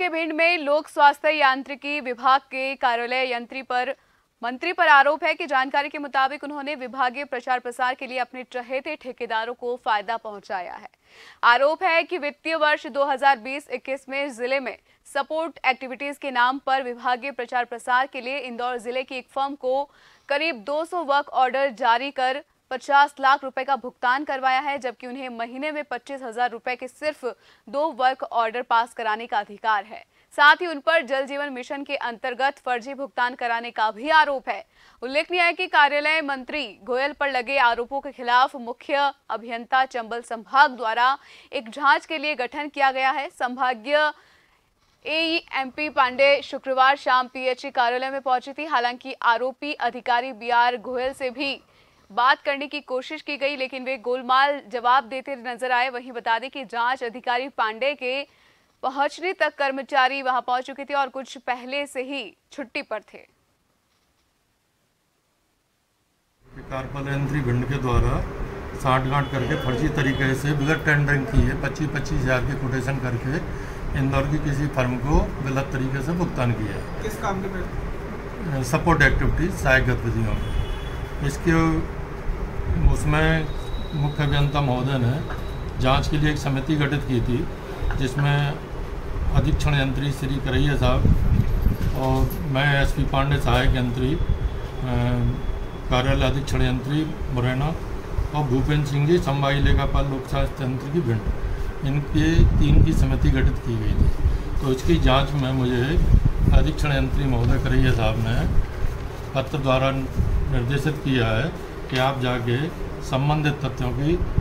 के भिंड में लोक स्वास्थ्य यांत्रिकी विभाग के कार्यालय मंत्री पर आरोप है कि जानकारी के मुताबिक उन्होंने विभागीय प्रचार प्रसार के लिए अपने चहेते ठेकेदारों को फायदा पहुंचाया है। आरोप है कि वित्तीय वर्ष 2020-21 में जिले में सपोर्ट एक्टिविटीज के नाम पर विभागीय प्रचार प्रसार के लिए इंदौर जिले की एक फर्म को करीब 200 वर्क ऑर्डर जारी कर 50 लाख रुपए का भुगतान करवाया है, जबकि उन्हें महीने में 25,000 रुपए के सिर्फ 2 वर्क ऑर्डर पास कराने का अधिकार है। साथ ही उन पर जल जीवन मिशन के अंतर्गत फर्जी भुगतान कराने का भी आरोप है। उल्लेखनीय है कि कार्यालय मंत्री गोयल पर लगे आरोपों के खिलाफ मुख्य अभियंता चंबल संभाग द्वारा एक जांच के लिए गठन किया गया है। संभागीय AEMP पांडे शुक्रवार शाम PHE कार्यालय में पहुंची थी। हालांकि आरोपी अधिकारी BR गोयल से भी बात करने की कोशिश की गई, लेकिन वे गोलमाल जवाब देते नजर आए। वहीं बता दें कि जांच अधिकारी पांडे के पहुंचने तक कर्मचारी वहां पहुंच चुके थे और कुछ पहले से ही छुट्टी पर थे। कार्यालय भिंड के द्वारा साठगांठ करके फर्जी तरीके से बिगड़ टेंडरिंग की है। 25-25 हजार के कोटेशन करके इंदौर की किसी फर्म को गलत तरीके से भुगतान किया है। किस काम के? सपोर्ट एक्टिविटीज, सहायक गतिविधियों में। इसके उसमें मुख्य अभियंता महोदय ने जांच के लिए एक समिति गठित की थी, जिसमें अधीक्षण यंत्री श्री करैया साहब और मैं SP पांडे सहायक यंत्री कार्यालय अधीक्षण यंत्री मुरैना और भूपेंद्र सिंह जी संभाई लेखापाल लोक स्वास्थ्य यंत्री की भिंड, इनके 3 की समिति गठित की गई थी। तो इसकी जांच में मुझे अधीक्षण यंत्री महोदय करैया साहब ने पत्र द्वारा निर्देशित किया है कि आप जाके संबंधित तथ्यों की